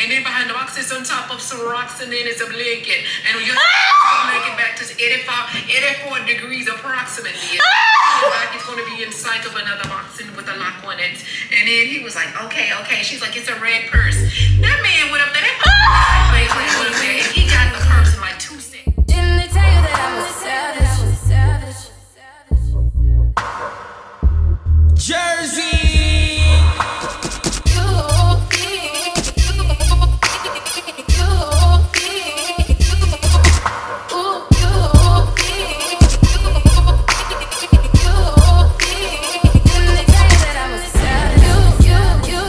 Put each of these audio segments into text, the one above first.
and then behind the box is on top of some rocks, and then it's oblivion. And you're going to get back to 84 degrees approximately. Like it's going to be inside of another box with a lock on it. And then he was like, okay, okay. She's like, it's a red purse. That man went up there. And he got the purse in like 2 seconds. Didn't they tell you that I was savage? Jersey!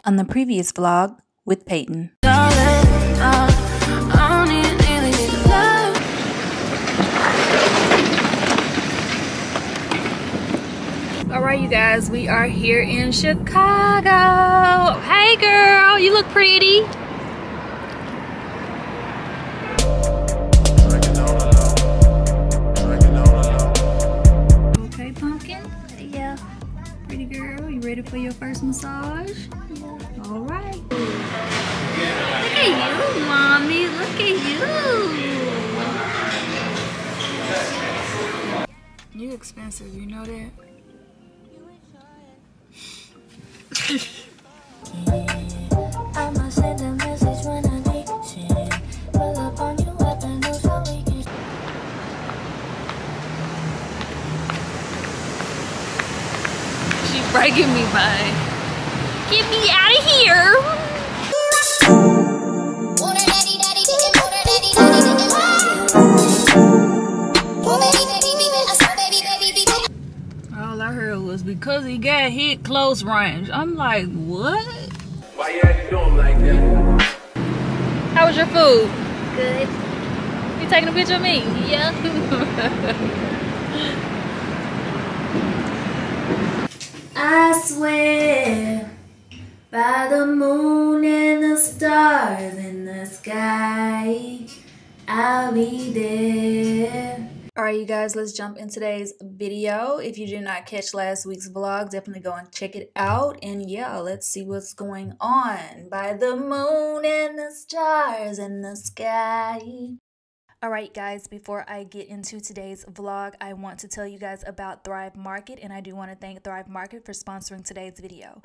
On the previous vlog with Peyton. Alright you guys, we are here in Chicago. Hey girl, you look pretty. Okay pumpkin, hey, yeah. Pretty girl, you ready for your first massage? Yeah. Alright. Look at you, mommy, look at you. You expensive, you know that? She's breaking me by. Get me out of here! Because he got hit close range. I'm like, what? Why you had to do him like that? How was your food? Good. You taking a picture of me? Yeah. I swear by the moon and the stars in the sky, I'll be there. Alright you guys, let's jump in today's video. If you did not catch last week's vlog, definitely go and check it out. And yeah, let's see what's going on. By the moon and the stars in the sky. Alright guys, before I get into today's vlog, I want to tell you guys about Thrive Market, and I do want to thank Thrive Market for sponsoring today's video.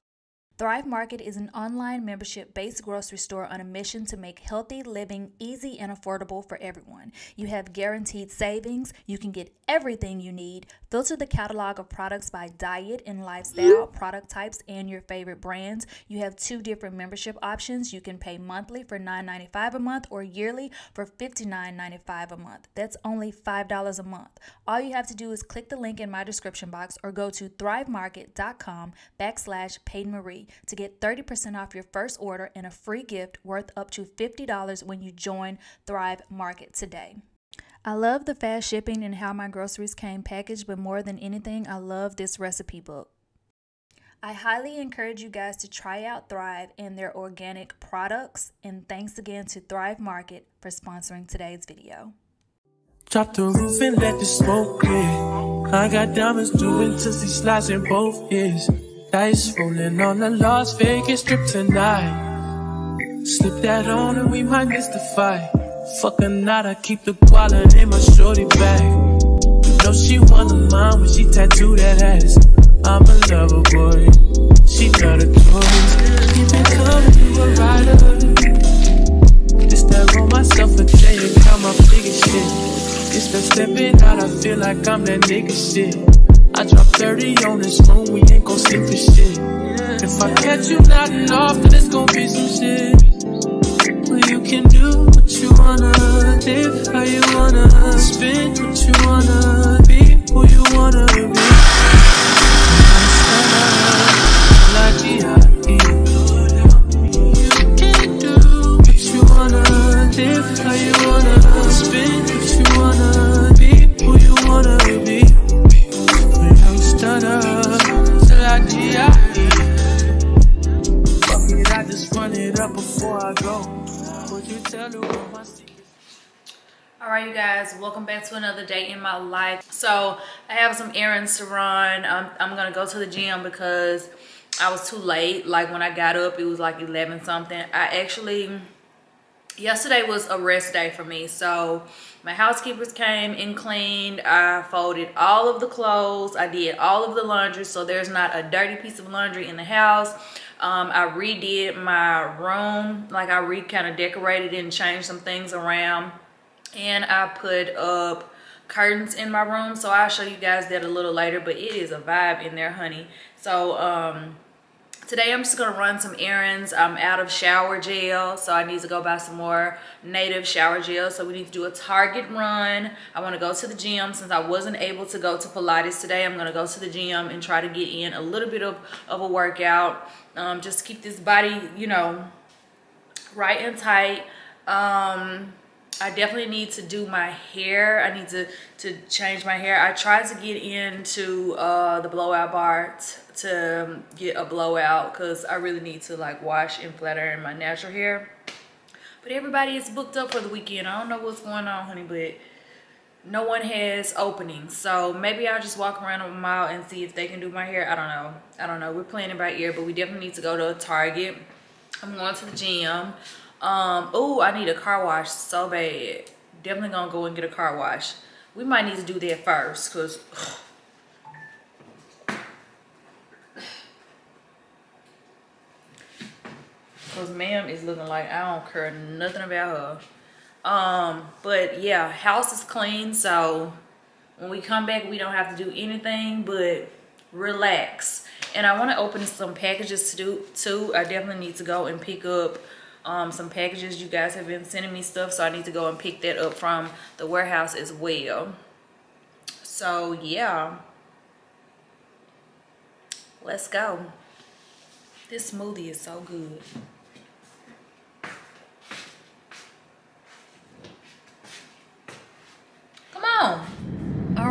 Thrive Market is an online membership-based grocery store on a mission to make healthy living easy and affordable for everyone. You have guaranteed savings, you can get everything you need, filter the catalog of products by diet and lifestyle, product types, and your favorite brands. You have two different membership options. You can pay monthly for $9.95 a month or yearly for $59.95 a month. That's only $5 a month. All you have to do is click the link in my description box or go to thrivemarket.com/Peyton Maree to get 30% off your first order and a free gift worth up to $50 when you join Thrive Market today. I love the fast shipping and how my groceries came packaged, but more than anything, I love this recipe book. I highly encourage you guys to try out Thrive and their organic products, and thanks again to Thrive Market for sponsoring today's video. Drop the roof and let the smoke in. I got diamonds doing tizzy slides in both ears. Dice rolling on the Las Vegas strip tonight. Slip that on and we might miss the fight. Fuck or not, I keep the wallet in my shorty bag. You know she wasn't mine when she tattooed that ass. I'm a lover boy, she got a choice. Keep it coming, you a rider. It's that roll myself a day and count my biggest shit. It's that stepping out, I feel like I'm that nigga shit. I drop 30 on this room, we ain't gon' sleep for shit. If I catch you nodding off, then it's gon' be some shit. Well, you can do what you wanna, live how you wanna, spin what you wanna, be who you wanna be. I'm You can do what you wanna, live how you wanna, spin what you wanna, be who you wanna be. Alright you guys, welcome back to another day in my life. So I have some errands to run. I'm gonna go to the gym because I was too late. Like when I got up it was like 11 something. I actually yesterday was a rest day for me, so my housekeepers came and cleaned. I folded all of the clothes. I did all of the laundry, so there's not a dirty piece of laundry in the house. I redid my room. Like, I kind of decorated and changed some things around, and I put up curtains in my room, so I'll show you guys that a little later, but it is a vibe in there, honey. So today I'm just gonna run some errands. I'm out of shower gel, so I need to go buy some more Native shower gel. So we need to do a Target run. I wanna go to the gym. Since I wasn't able to go to Pilates today, I'm gonna go to the gym and try to get in a little bit of a workout, just to keep this body, you know, right and tight. I definitely need to do my hair. I need to change my hair. I tried to get into the blowout bar to get a blowout, because I really need to like wash and flat iron my natural hair. But everybody is booked up for the weekend. I don't know what's going on, honey, but no one has openings. So maybe I'll just walk around a mile and see if they can do my hair. I don't know. I don't know. We're playing it by ear, but we definitely need to go to a Target. I'm going to the gym. Oh, I need a car wash so bad. Definitely gonna go and get a car wash. We might need to do that first, because ma'am is looking like I don't care nothing about her. But yeah, house is clean, so when we come back we don't have to do anything but relax. And I want to open some packages to do too. I definitely need to go and pick up some packages. You guys have been sending me stuff, so I need to go and pick that up from the warehouse as well. So yeah, let's go. This smoothie is so good. Come on. All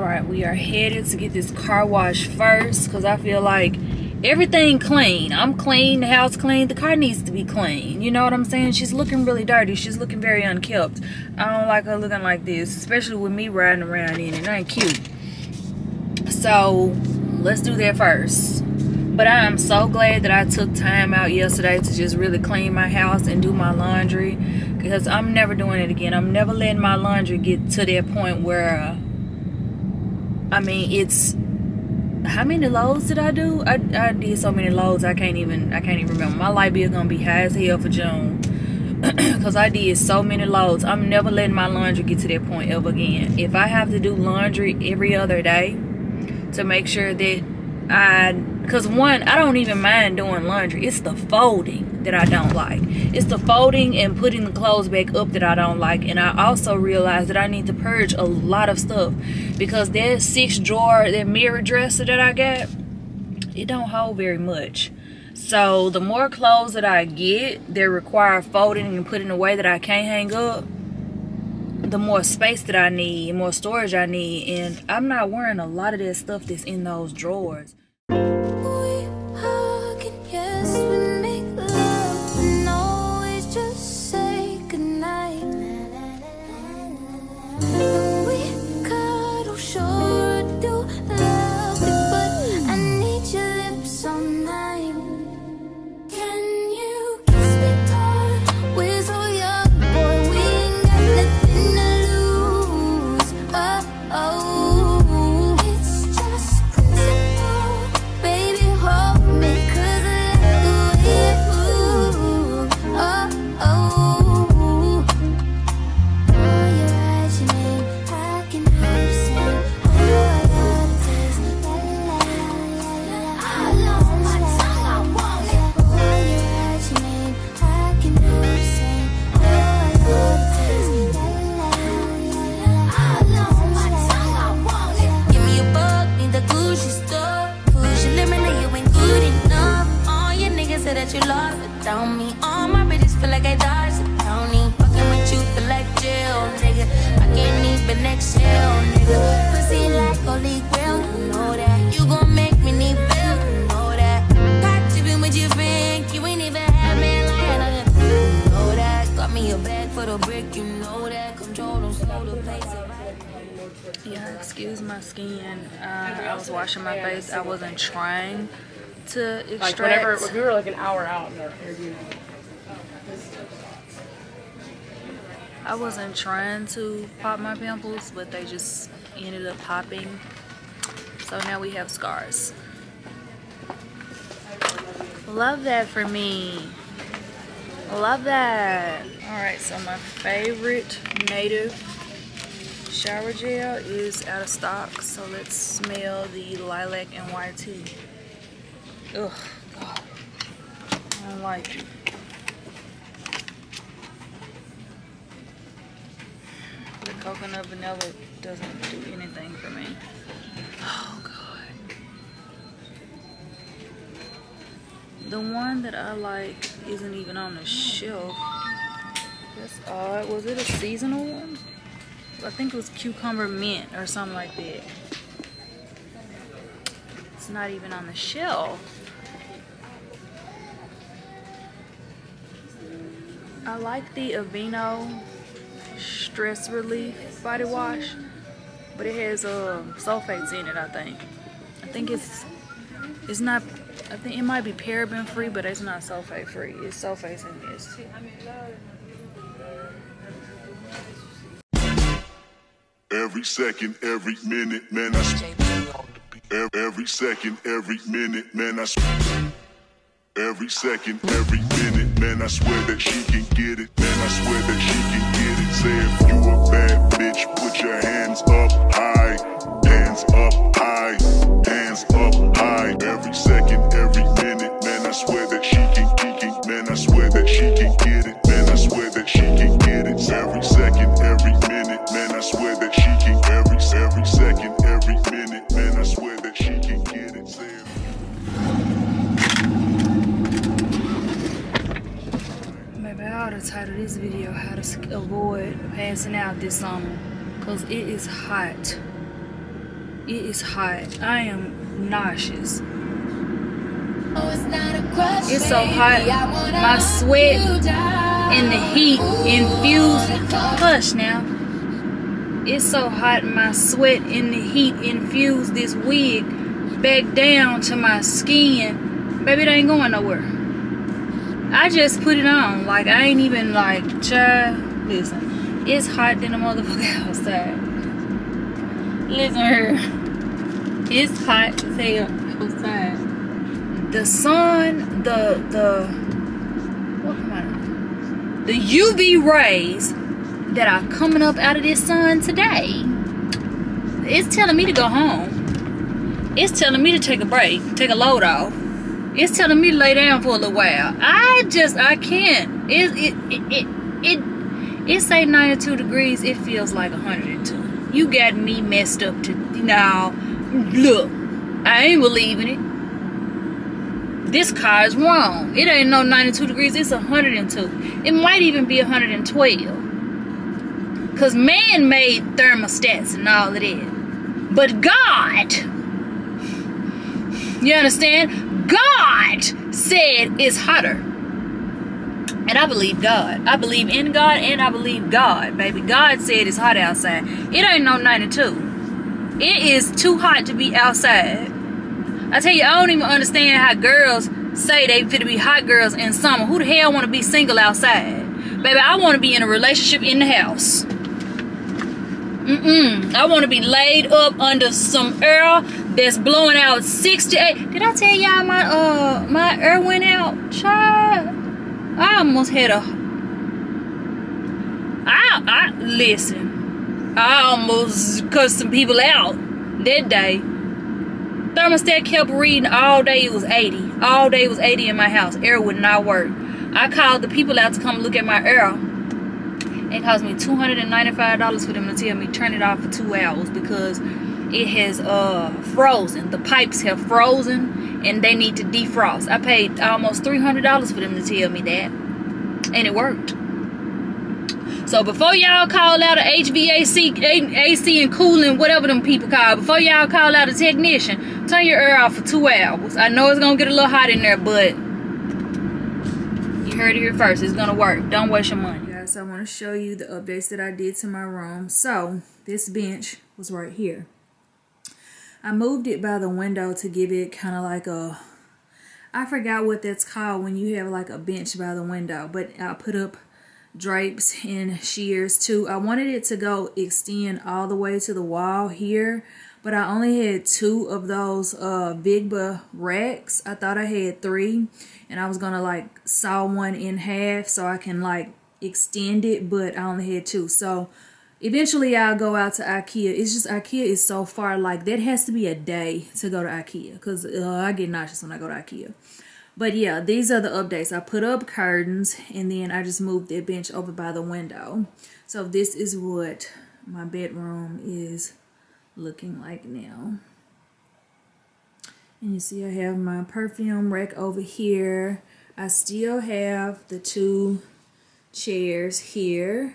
right, we are headed to get this car wash first, because I feel like everything clean. I'm clean, the house clean, the car needs to be clean. You know what I'm saying? She's looking really dirty. She's looking very unkept. I don't like her looking like this, especially with me riding around in it. It ain't cute. So let's do that first. But I am so glad that I took time out yesterday to just really clean my house and do my laundry, because I'm never doing it again. I'm never letting my laundry get to that point where, I mean, it's... how many loads did I do? I did so many loads I can't even remember. My light bill gonna be high as hell for June, because I did so many loads. I'm never letting my laundry get to that point ever again. If I have to do laundry every other day to make sure that because one, I don't even mind doing laundry. It's the folding that I don't like. It's the folding and putting the clothes back up that I don't like. And I also realized that I need to purge a lot of stuff, because that 6-drawer, that mirror dresser that I got, it don't hold very much. So the more clothes that I get that require folding and putting away that I can't hang up, the more space that I need, more storage I need. And I'm not wearing a lot of that stuff that's in those drawers. My face, I wasn't trying to extract. Like whenever, if we were like an hour out in our hair, you know. I wasn't trying to pop my pimples, but they just ended up popping. So now we have scars. Love that for me. Love that. All right, so my favorite Native shower gel is out of stock. So let's smell the lilac and YT. Ugh, God. I don't like it. The coconut vanilla doesn't do anything for me. Oh God. The one that I like isn't even on the shelf. That's odd. Was it a seasonal one? I think it was cucumber mint or something like that. It's not even on the shelf. I like the Aveeno Stress Relief body wash, but it has sulfates in it. I think it's not. I think it might be paraben free, but it's not sulfate free. It's sulfates in this. Every second, every minute, man, I speak. Every second, every minute, man, I speak. Every second, every minute, man, I swear that she can get it. Man, I swear that she can get it. Say if you a bad bitch, put your hands up high. Hands up high. Hands up high. Every second, every minute, man, I swear that she can get it. Man, I swear that she can get it. Man, I swear that she can get it. Every second, every minute, man, I swear that she can. Every second, every minute, man, I swear that she can get it. Say I ought to title this video how to avoid passing out this summer, because it is hot. It is hot. I am nauseous. It's so hot. My sweat and the heat infused. Hush now. It's so hot. My sweat and the heat infused this wig back down to my skin. Baby, it ain't going nowhere. I just put it on, like I ain't even like, child, listen, it's hot than a motherfucker outside. Listen, it's hot as hell outside. The sun, the UV rays that are coming up out of this sun today, it's telling me to go home. It's telling me to take a break, take a load off. It's telling me to lay down for a little while. I can't. It say 92 degrees. It feels like 102. You got me messed up to now. Look, I ain't believing it. This car is wrong. It ain't no 92 degrees. It's 102. It might even be 112. Cause man made thermostats and all of that, but God, you understand? God said it's hotter, and I believe God. I believe in God, and I believe God, baby. God said it's hot outside. It ain't no 92. It is too hot to be outside. I tell you, I don't even understand how girls say they fit to be hot girls in summer. Who the hell want to be single outside, baby? I want to be in a relationship in the house. I want to be laid up under some air that's blowing out 68. Did I tell y'all my air went out? Child, I almost had a... Listen, I almost cussed some people out that day. Thermostat kept reading all day. It was 80. All day it was 80 in my house. Air would not work. I called the people out to come look at my air. It cost me $295 for them to tell me turn it off for 2 hours because it has frozen. The pipes have frozen and they need to defrost. I paid almost $300 for them to tell me that, and it worked. So before y'all call out an HVAC, AC and cooling, whatever them people call, before y'all call out a technician, turn your air off for 2 hours. I know it's gonna get a little hot in there, but you heard it here first. It's gonna work. Don't waste your money. So I want to show you the updates that I did to my room. So this bench was right here. I moved it by the window to give it kind of like a, I forgot what that's called when you have like a bench by the window, but I put up drapes and shears too. I wanted it to go extend all the way to the wall here, but I only had two of those Vigba racks. I thought I had three, and I was gonna like saw one in half so I can like extend it, but I only had two. So eventually I'll go out to IKEA. It's just IKEA is so far, like that has to be a day to go to IKEA, because I get nauseous when I go to IKEA. But yeah, these are the updates. I put up curtains, and then I just moved that bench over by the window. So this is what my bedroom is looking like now. And you see I have my perfume rack over here. I still have the two chairs here.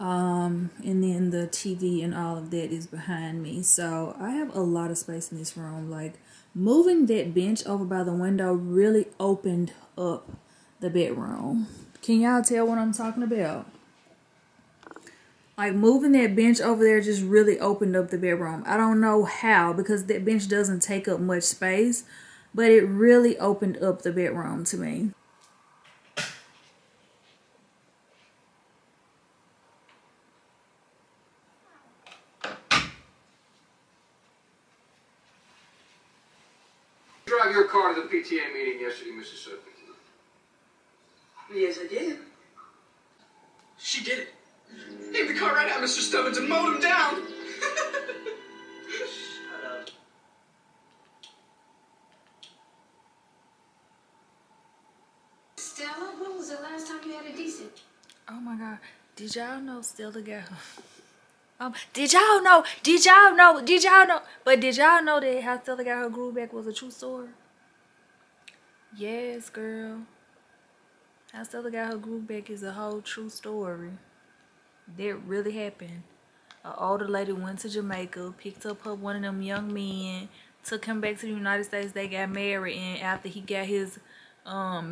And then the TV and all of that is behind me. So I have a lot of space in this room. Like, moving that bench over by the window really opened up the bedroom. Can y'all tell what I'm talking about? Like, moving that bench over there just really opened up the bedroom. I don't know how, because that bench doesn't take up much space, but it really opened up the bedroom to me. Your car to the PTA meeting yesterday, Mississippi. Yes, I did. She did it. Take the car right out, Mr. Stubbins, and mowed him down. Shut up. Stella, when was the last time you had a decent? Oh my God! Did y'all know Stella got? Did y'all know that how Stella got her groove back was a true story? Yes, girl. How Stella got her groove back is a whole true story. That really happened. An older lady went to Jamaica, picked up her one of them young men, took him back to the United States, they got married, and after he got his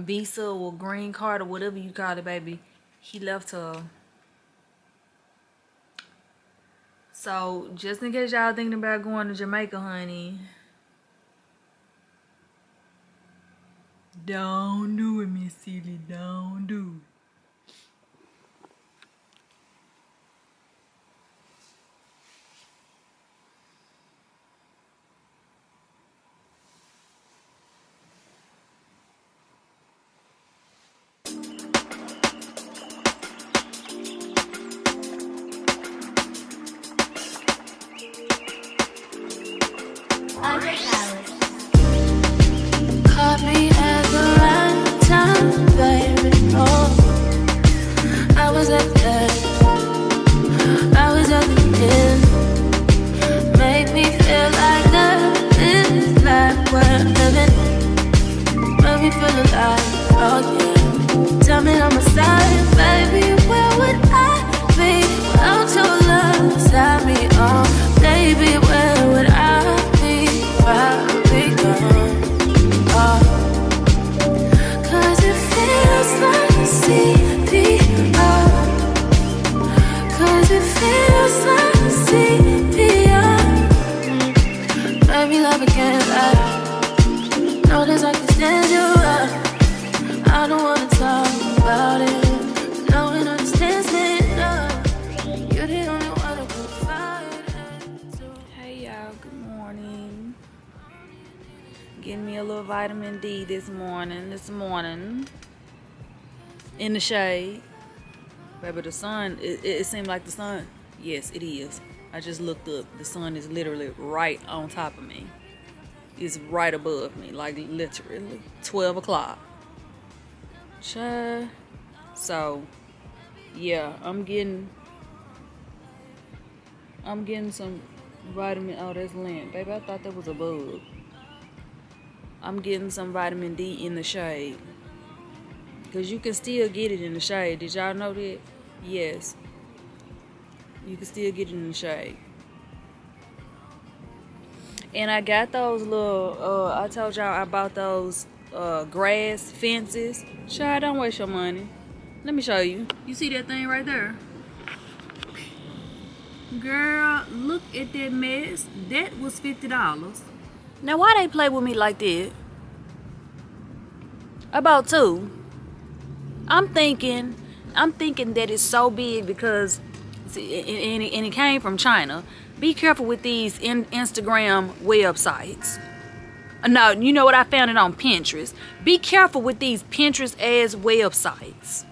visa or green card or whatever you call it, baby, he left her. So, just in case y'all thinking about going to Jamaica, honey, don't do it, Miss Seeley. Don't do it. Vitamin D this morning in the shade, baby. The sun, it seemed like the sun. Yes, it is. I just looked up. The sun is literally right on top of me. It's right above me, like literally 12 o'clock. So yeah, I'm getting some vitamin. Oh, that's lint, baby. I thought that was a bug. I'm getting some vitamin D in the shade, because you can still get it in the shade. Did y'all know that? Yes, you can still get it in the shade. And I got those little, I told y'all I bought those grass fences. Child, don't waste your money. Let me show you. You see that thing right there? Girl, look at that mess. That was $50. Now, why they play with me like that? About two. I'm thinking that it's so big because, and it came from China. Be careful with these Instagram websites. No, you know what? I found it on Pinterest. Be careful with these Pinterest-ass websites.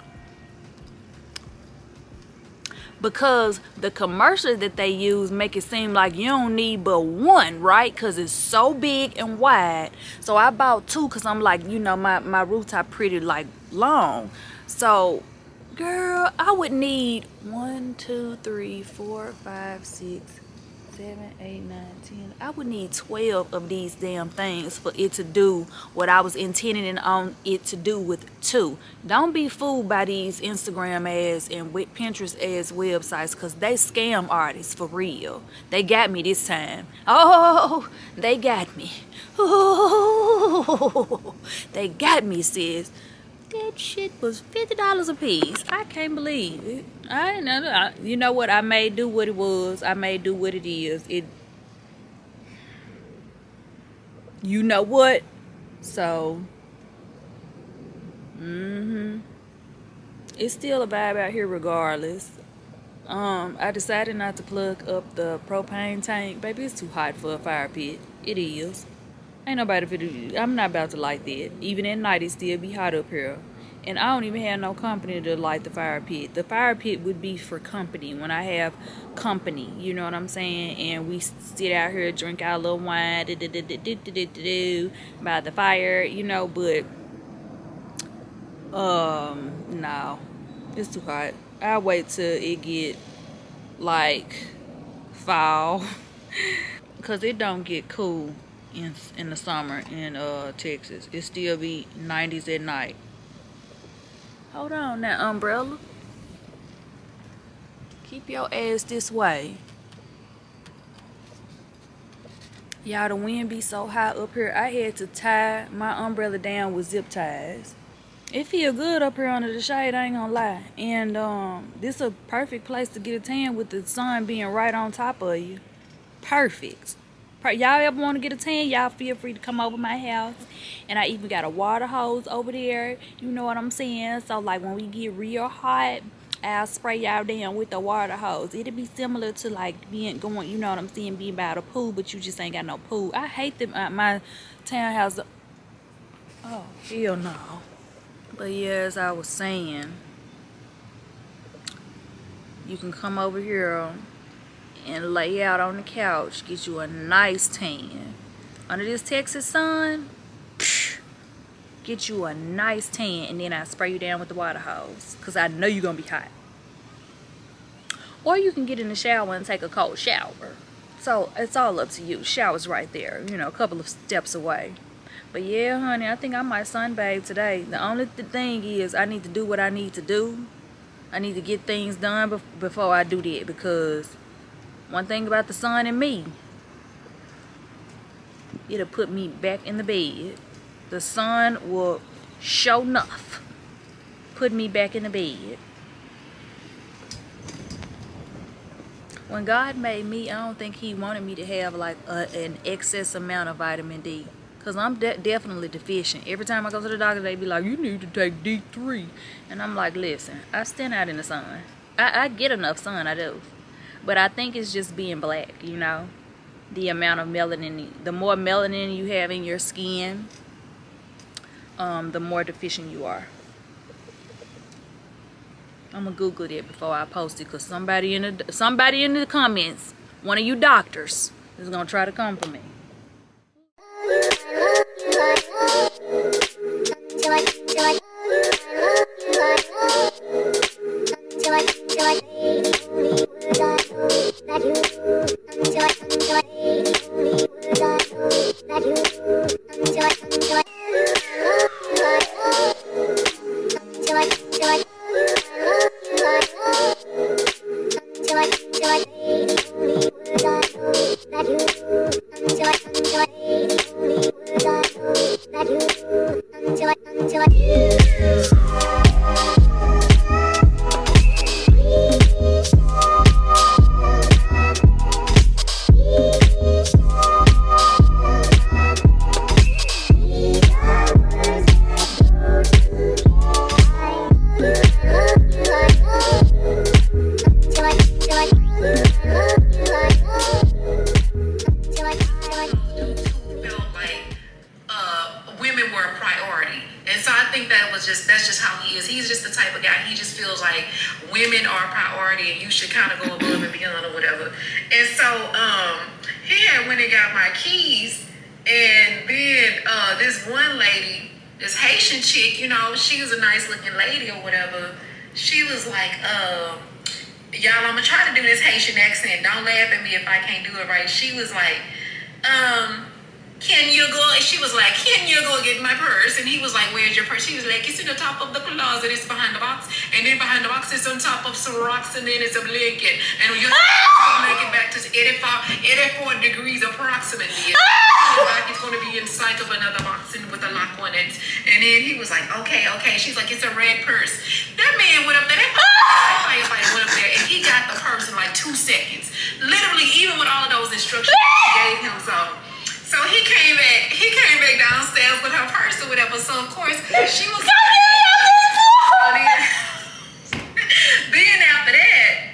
Because the commercials that they use make it seem like you don't need but one, right? Because it's so big and wide. So I bought two because I'm like, you know, my roots are pretty, like, long. So, girl, I would need 1, 2, 3, 4, 5, 6, 7, 8, 9, 10. I would need 12 of these damn things for it to do what I was intending on it to do with two. Don't be fooled by these Instagram ads and Pinterest ads websites, because they scam artists for real. They got me this time. Oh, they got me. Oh, they got me, sis. That shit was $50 a piece. I can't believe it. You know what? I may do what it was. I may do what it is. You know what? So, it's still a vibe out here regardless. I decided not to plug up the propane tank. Baby, it's too hot for a fire pit. It is. Ain't nobody fit. I'm not about to light that. Even at night, it still be hot up here. And I don't even have no company to light the fire pit. The fire pit would be for company, when I have company. You know what I'm saying? And we sit out here, drink our little wine, by the fire, you know. But, no. It's too hot. I'll wait till it get, like, fall. Because it don't get cool in the summer in Texas. It still be 90s at night. Hold on, that umbrella. Keep your ass this way. Y'all, the wind be so high up here. I had to tie my umbrella down with zip ties. It feel good up here under the shade, I ain't gonna lie. And this a perfect place to get a tan with the sun being right on top of you. Perfect. Y'all ever want to get a tan, y'all feel free to come over my house. And I even got a water hose over there. You know what I'm saying? So, like, when we get real hot, I'll spray y'all down with the water hose. It'll be similar to, like, you know what I'm saying, being by the pool, but you just ain't got no pool. I hate them at my townhouse. Oh, hell no. But, yeah, as I was saying, you can come over here and lay out on the couch, get you a nice tan. Under this Texas sun, get you a nice tan, and then I spray you down with the water hose, because I know you're going to be hot. Or you can get in the shower and take a cold shower. So, it's all up to you. Shower's right there, you know, a couple of steps away. But yeah, honey, I think I might sunbathe today. The only thing is I need to do what I need to do. I need to get things done before I do that, because one thing about the sun and me, it'll put me back in the bed. The sun will show enough put me back in the bed. When God made me, I don't think he wanted me to have like an excess amount of vitamin D. Because I'm definitely deficient. Every time I go to the doctor, they be like, you need to take D3. And I'm like, listen, I stand out in the sun. I get enough sun, I do. But I think it's just being black, you know, the amount of melanin. The more melanin you have in your skin, the more deficient you are. I'm gonna Google that before I post it, cause somebody in the comments, one of you doctors, is gonna try to come for me. he's just the type of guy, he just feels like women are a priority and you should kind of go above and beyond or whatever. And so he had went and got my keys, and then this one lady, this Haitian chick, you know, she was a nice looking lady or whatever. She was like, y'all, I'm gonna try to do this Haitian accent. Don't laugh at me if I can't do it right. She was like, can you go? She was like, can you go get my purse? And he was like, where's your purse? She was like, it's in the top of the closet. It's behind the box. And then behind the box is on top of some rocks. And then it's a blanket. And you're gonna make it back to 84 degrees approximately. Like it's gonna be inside of another box and with a lock on it. And then he was like, okay, okay. She's like, it's a red purse. That man went up there. That firefighter went up there and he got the purse in like 2 seconds. Literally, even with all of those instructions he gave him, so he came back downstairs with her purse or whatever. So of course she was then after that,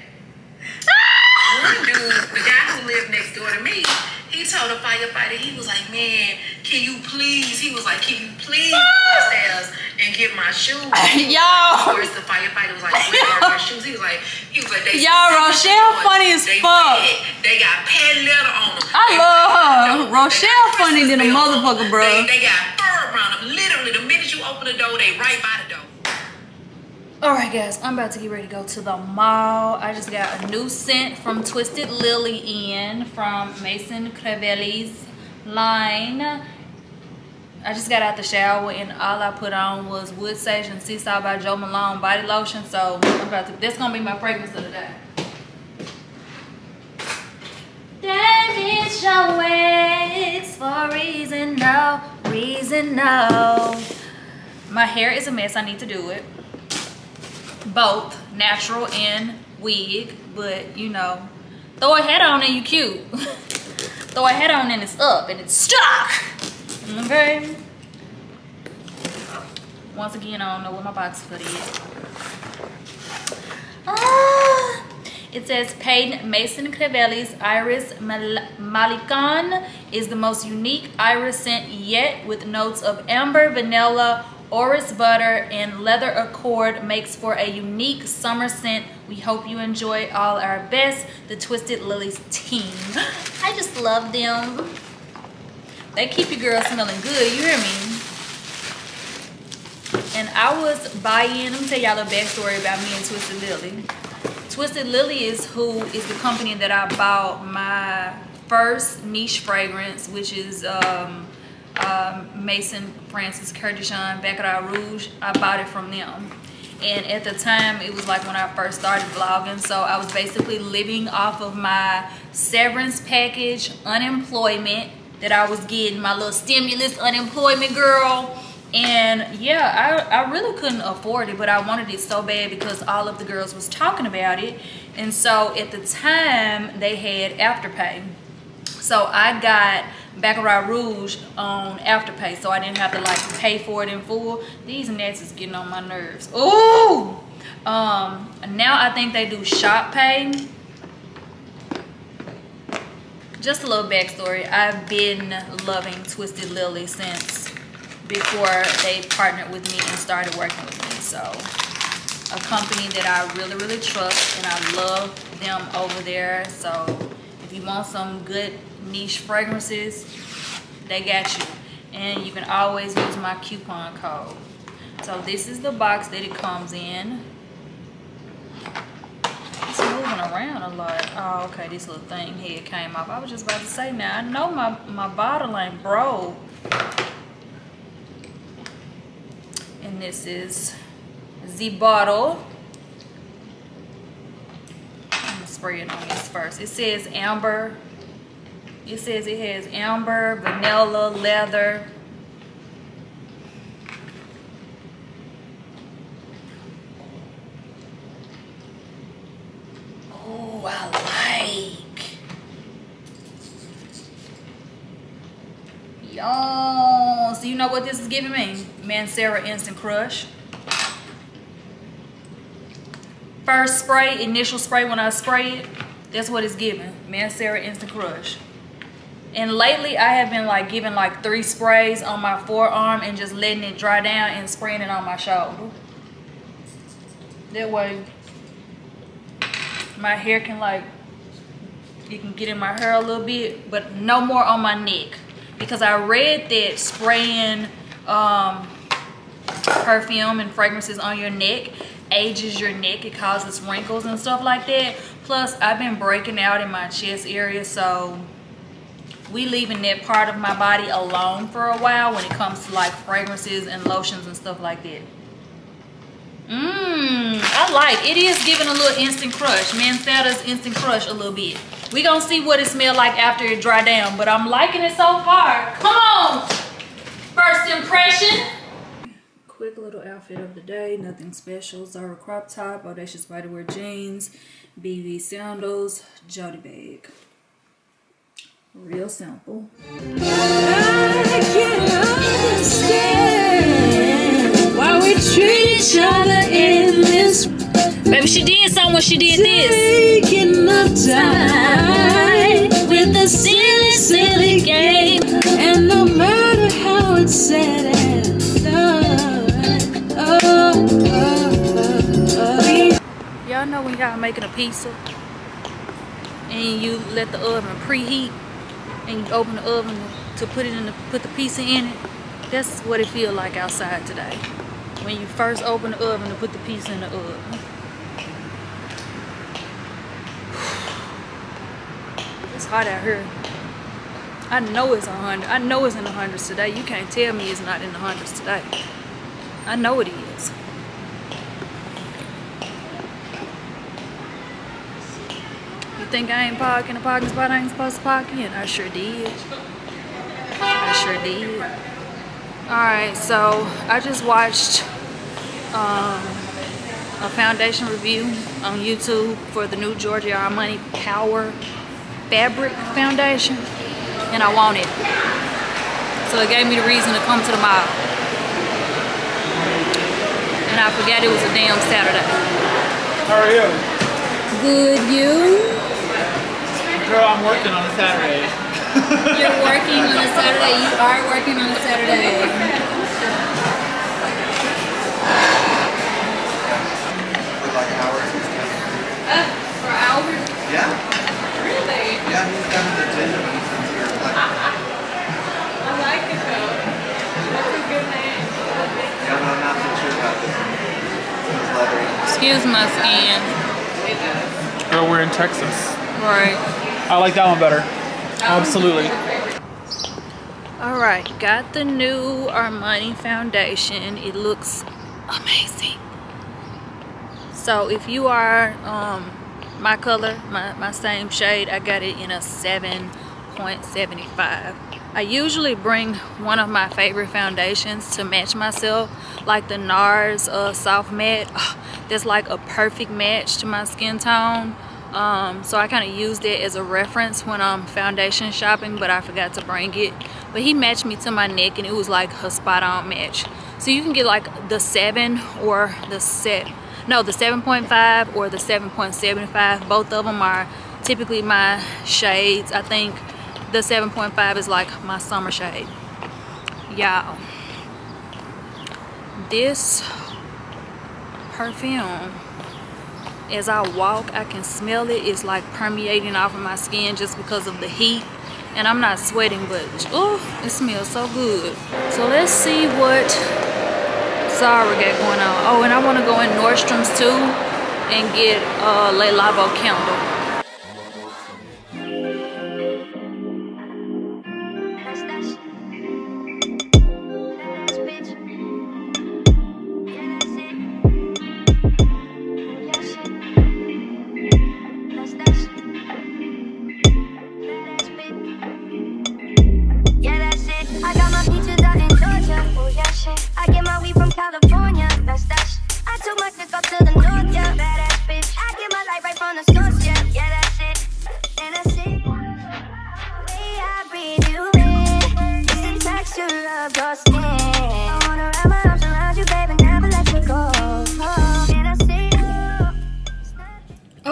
one dude, the guy who lived next door to me, he told a firefighter, he was like, man, can you please go upstairs and get my shoes? Yo. Of course, the firefighter was like, where are your shoes? He was like, they yo, Rochelle funny as fuck. They got pad leather on them. I love her. Rochelle funny than a motherfucker, bro. They got fur around them. Literally, the minute you open the door, they right by the door. Alright guys, I'm about to get ready to go to the mall. I just got a new scent from Twisted Lily from Mason Crivelli's line. I just got out the shower and all I put on was Wood Sage and Sea Salt by Joe Malone body lotion. So I'm about to, that's gonna be my fragrance of the day. Damn, it's your ways for reason no, reason no. My hair is a mess, I need to do it. Both natural and wig, but you know, throw a head on and you cute. Throw a head on and it's up and it's stuck. Okay, once again, I don't know what my box hoodie is. Ah, it says Peyton Mason Crivelli's Iris Malikan is the most unique iris scent yet, with notes of amber, vanilla, orris butter, and leather accord. Makes for a unique summer scent. We hope you enjoy. All our best, the Twisted Lilies team. I just love them. They keep your girl smelling good, you hear me? And I was buying, let me tell y'all a backstory about me and Twisted Lily. Twisted Lily is who is the company that I bought my first niche fragrance, which is Mason Francis Kurdishan Baccarat Rouge. I bought it from them, and at the time it was like when I first started vlogging, so I was basically living off of my severance package, unemployment that I was getting, my little stimulus unemployment, girl. And yeah, I really couldn't afford it, but I wanted it so bad because all of the girls was talking about it. And so at the time they had Afterpay, so I got Baccarat Rouge on Afterpay, so I didn't have to like pay for it in full. These nets is getting on my nerves. Ooh! Now I think they do Shop Pay. Just a little backstory. I've been loving Twisted Lily since before they partnered with me and started working with me. So a company that I really, really trust, and I love them over there. So if you want some good niche fragrances, they got you. And you can always use my coupon code. So this is the box that it comes in. It's moving around a lot. Oh, okay, this little thing here came off. I was just about to say, now I know my bottle ain't broke. And this is the bottle. I'm gonna spray it on this first. It says amber. It says it has amber, vanilla, leather. Oh, I like. Yo, so you know what this is giving me? Mancera Instant Crush. First spray, initial spray when I spray it, that's what it's giving. Mancera Instant Crush. And lately I have been like giving like 3 sprays on my forearm and just letting it dry down and spraying it on my shoulder. That way my hair can like, it can get in my hair a little bit, but no more on my neck. Because I read that spraying perfume and fragrances on your neck ages your neck. It causes wrinkles and stuff like that. Plus, I've been breaking out in my chest area, so we leaving that part of my body alone for a while when it comes to like fragrances and lotions and stuff like that. I like it. Is giving a little instant crush, Mansada's instant crush a little bit. We gonna see what it smell like after it dry down, but I'm liking it so far. Come on, first impression. Quick little outfit of the day, nothing special. Zara crop top, Audacious Spiderwear jeans, BV sandals, Jody bag. Real simple. I can't understand why we treat each other in this. Baby, she did something when she did this. Taking up time with the silly, silly game, and no matter how it's said and done. Y'all know when y'all making a pizza and you let the oven preheat, and you open the oven to put it in the, put the pizza in it. That's what it feel like outside today. When you first open the oven to put the pizza in the oven. It's hot out here. I know it's 100. I know it's in the hundreds today. You can't tell me it's not in the hundreds today. I know it is. Think I ain't parking in a parking spot I ain't supposed to park in. I sure did. I sure did. Alright, so I just watched a foundation review on YouTube for the new Giorgio Armani Power Fabric Foundation, and I want it. So it gave me the reason to come to the mall. And I forgot it was a damn Saturday. How are you? Good, you? Girl, I'm working on a Saturday. You're working on a Saturday. You are working on a Saturday. For like hours. For hours? Yeah. Really? Yeah, he's got the gym when he's in here. I like it though. That's a good name. Yeah, but I'm not so sure about this one. It's leathery. Excuse my skin. It does. Girl, we're in Texas. Right. I like that one better. Absolutely. Alright, got the new Armani foundation. It looks amazing. So if you are my color, my same shade, I got it in a 7.75. I usually bring one of my favorite foundations to match myself, like the NARS Soft Matte. That's like a perfect match to my skin tone. So I kind of used it as a reference when I'm foundation shopping, but I forgot to bring it. But he matched me to my neck, and it was like a spot-on match. So you can get like the 7 or the set, no, the 7.5 or the 7.75. Both of them are typically my shades. I think the 7.5 is like my summer shade. Y'all, this perfume, as I walk, I can smell it. It's like permeating off of my skin just because of the heat. And I'm not sweating, but oh, it smells so good. So let's see what Zara got going on. Oh, and I want to go in Nordstrom's too and get a Le Labo candle.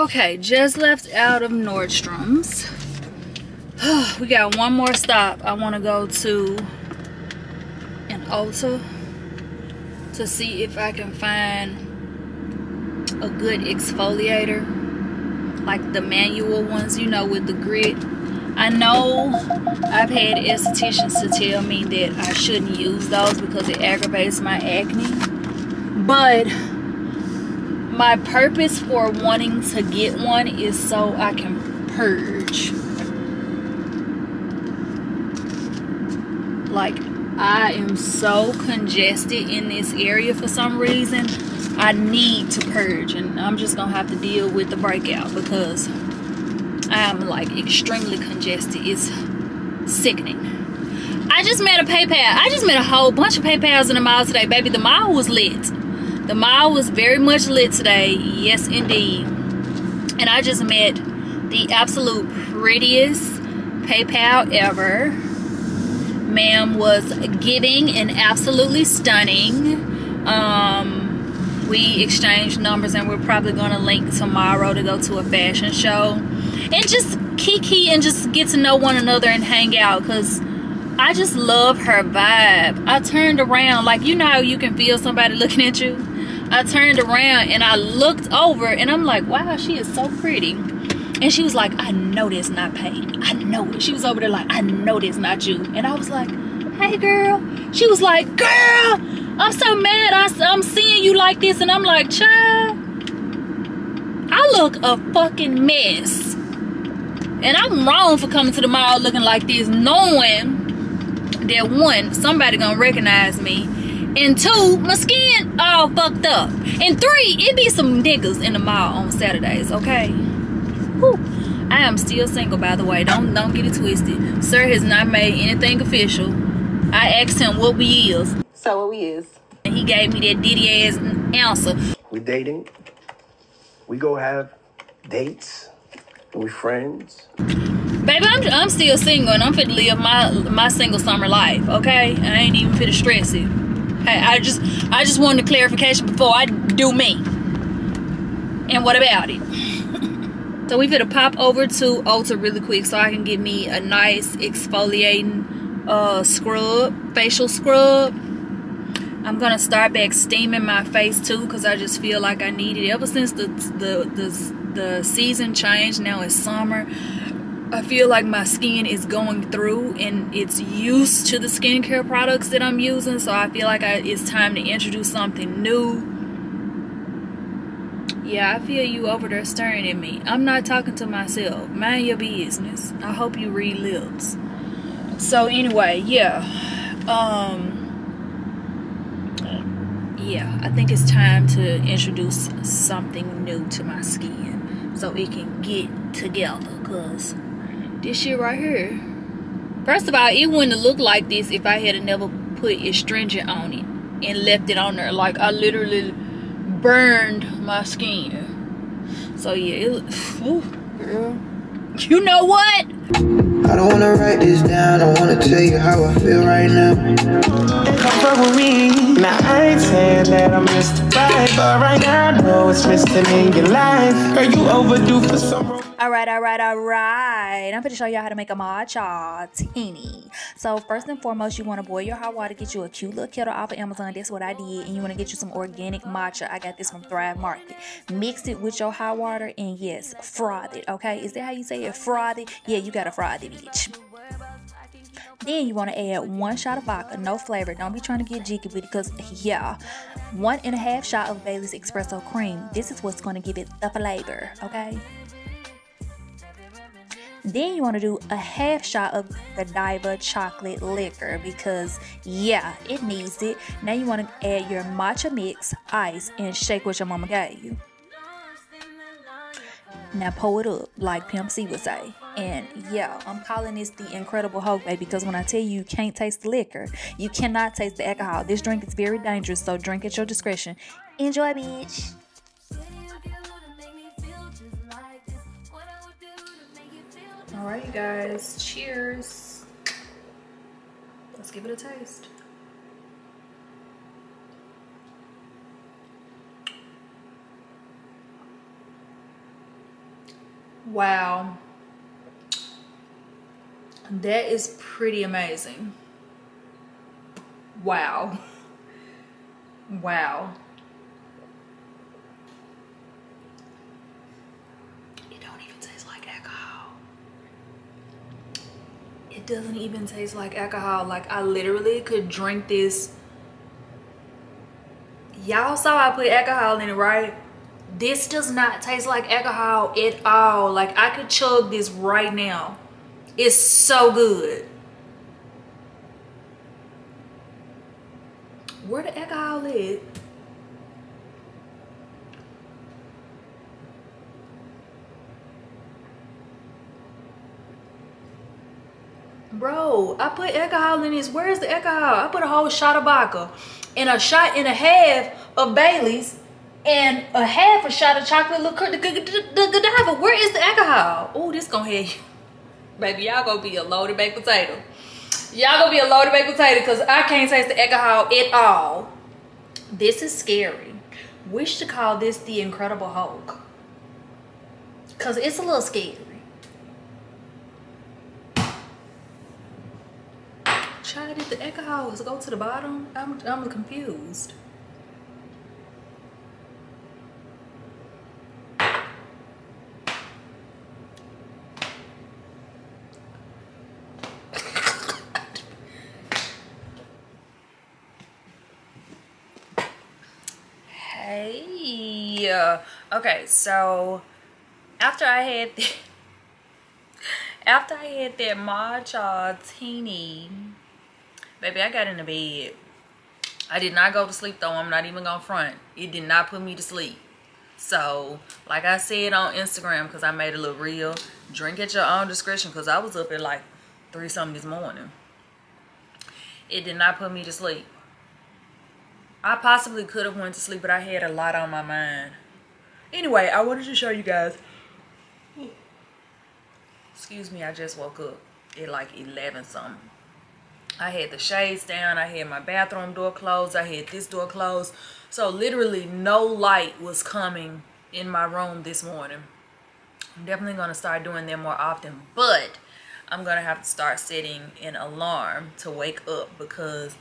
Okay, just left out of Nordstrom's. We got one more stop. I want to go to an Ulta to see if I can find a good exfoliator, like the manual ones, you know, with the grit. I know I've had estheticians to tell me that I shouldn't use those because it aggravates my acne, but my purpose for wanting to get one is so I can purge. Like, I am so congested in this area for some reason. I need to purge, and I'm just gonna have to deal with the breakout because I'm like extremely congested. It's sickening. I just met a PayPal. I just met a whole bunch of PayPals in the mall today, baby. The mall was lit. The mall was very much lit today. Yes, indeed. And I just met the absolute prettiest PayPal ever. Ma'am was giving and absolutely stunning. We exchanged numbers, and we're probably going to link tomorrow to go to a fashion show and just kiki and just get to know one another and hang out, because I just love her vibe. I turned around, like, you know how you can feel somebody looking at you? I turned around and I looked over and I'm like, wow, she is so pretty. And she was like, I know that's not paid. I know it. She was over there like, I know that's not you. And I was like, hey, girl. She was like, girl, I'm so mad I'm seeing you like this. And I'm like, child, I look a fucking mess. And I'm wrong for coming to the mall looking like this, knowing that, one, somebody gonna recognize me, and two, my skin all fucked up, and three, it be some niggas in the mall on Saturdays, okay? Whew. I am still single, by the way. Don't get it twisted. Sir has not made anything official. I asked him what we is. So what we is. And he gave me that diddy ass answer. We dating. We go have dates. We friends. Baby, I'm still single, and I'm finna live my single summer life, okay? I ain't even finna stress it. Hey, I just wanted clarification before I do me. And what about it? So we finna pop over to Ulta really quick so I can get me a nice exfoliating scrub, facial scrub. I'm gonna start back steaming my face too, because I just feel like I need it. Ever since the season changed, now it's summer. I feel like my skin is going through, and it's used to the skincare products that I'm using, so I feel like it's time to introduce something new. Yeah, I feel you over there staring at me. I'm not talking to myself. Mind your business. I hope you read lips. So anyway, yeah. Yeah, I think it's time to introduce something new to my skin so it can get together, because this shit right here. First of all, it wouldn't have looked like this if I had never put astringent on it and left it on there. Like, I literally burned my skin. So yeah, girl. You know what? I don't wanna write this down. I wanna tell you how I feel right now. Come fuck with me. Now I ain't saying that I'm Mr. Right, but right now I know it's missing in your life. Girl, you overdue for some. All right. I'm gonna show y'all how to make a matcha tea. So first and foremost, you wanna boil your hot water, get you a cute little kettle off of Amazon. That's what I did. And you wanna get you some organic matcha. I got this from Thrive Market. Mix it with your hot water and yes, froth it, okay? Is that how you say it? Froth it? Yeah, you gotta froth it, bitch. Then you want to add 1 shot of vodka, no flavor. Don't be trying to get jiggy with it, because yeah, 1.5 shots of Bailey's espresso cream. This is what's going to give it the flavor, okay? Then you want to do 1/2 shot of Godiva chocolate liquor, because yeah, it needs it. Now you want to add your matcha mix, ice, and shake what your mama gave you. Now pull it up, like Pimp C would say. And yeah, I'm calling this the Incredible Hulk, baby, because when I tell you, you can't taste the liquor, you cannot taste the alcohol. This drink is very dangerous, so drink at your discretion. Enjoy, bitch. All right, you guys, cheers. Let's give it a taste. Wow, that is pretty amazing. Wow. alcohol. It doesn't even taste like alcohol. Like, I literally could drink this. Y'all saw I put alcohol in it, right? This does not taste like alcohol at all. Like, I could chug this right now. It's so good. Where the alcohol is? Bro, I put alcohol in this. Where's the alcohol? I put a whole shot of vodka and a shot and a half of Bailey's and a half a shot of chocolate liqueur. The Godiva. Where is the alcohol? Oh, this gonna hit you. Baby, y'all gonna be a loaded baked potato. Y'all gonna be a loaded baked potato because I can't taste the alcohol at all. This is scary. We should call this the Incredible Hulk because it's a little scary. Child, did the alcohol go to the bottom? I'm confused. Okay, so after I had that matcha teeny, baby, I got in the bed. I did not go to sleep though. I'm not even gonna front. It did not put me to sleep. So, like I said on Instagram, because I made a little reel, drink at your own discretion, because I was up at like 3-something this morning. It did not put me to sleep. I possibly could have went to sleep, but I had a lot on my mind. Anyway, I wanted to show you guys. Excuse me, I just woke up at like 11-something. I had the shades down. I had my bathroom door closed. I had this door closed. So literally no light was coming in my room this morning. I'm definitely going to start doing that more often. But I'm going to have to start setting an alarm to wake up because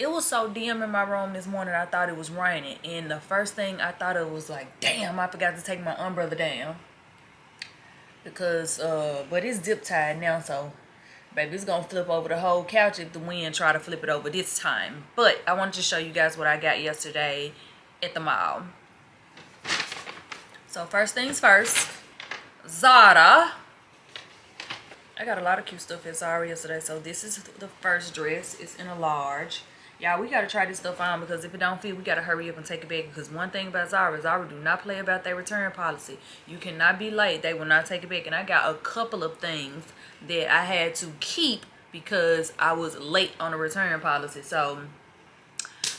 it was so dim in my room this morning. I thought it was raining. And the first thing I thought it was like, damn, I forgot to take my umbrella down. Because, but it's zip tied now, so baby, it's gonna flip over the whole couch if the wind try to flip it over this time. But I wanted to show you guys what I got yesterday at the mall. So first things first, Zara. I got a lot of cute stuff at Zara yesterday. So this is the first dress. It's in a large. Y'all, we gotta try this stuff on because if it don't fit, we gotta hurry up and take it back. Because one thing about Zara, Zara do not play about their return policy. You cannot be late. They will not take it back. And I got a couple of things that I had to keep because I was late on the return policy. So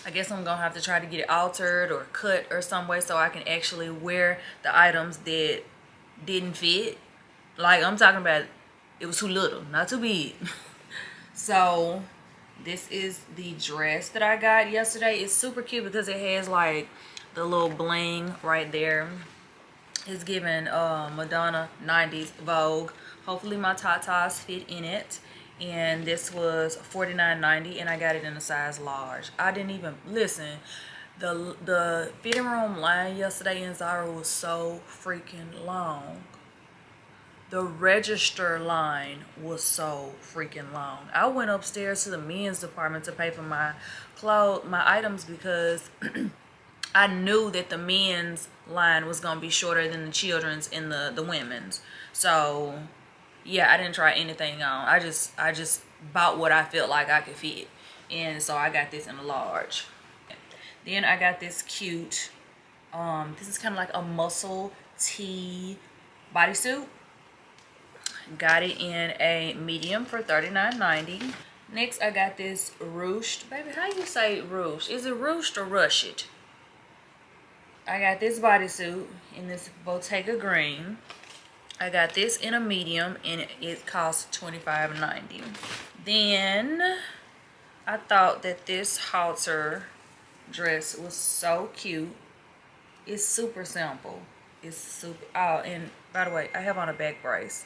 I guess I'm gonna have to try to get it altered or cut or some way so I can actually wear the items that didn't fit. Like, I'm talking about it was too little, not too big. So this is the dress that I got yesterday. It's super cute because it has like the little bling right there. It's giving Madonna 90s Vogue. Hopefully my tatas fit in it. And this was $49.90 and I got it in a size large. I didn't even, listen, the fitting room line yesterday in Zara was so freaking long. The register line was so freaking long. I went upstairs to the men's department to pay for my clothes, my items, because I knew that the men's line was gonna be shorter than the children's and the women's. So yeah, I didn't try anything on. I just bought what I felt like I could fit. And so I got this in a large. Then I got this cute, this is kind of like a muscle tee bodysuit. Got it in a medium for $39.90. Next, I got this ruched. Baby, how you say ruched? Is it ruched or rushed? I got this bodysuit in this Bottega green. I got this in a medium and it costs $25.90. Then I thought that this halter dress was so cute. It's super simple. It's super, oh, and by the way, I have on a back brace.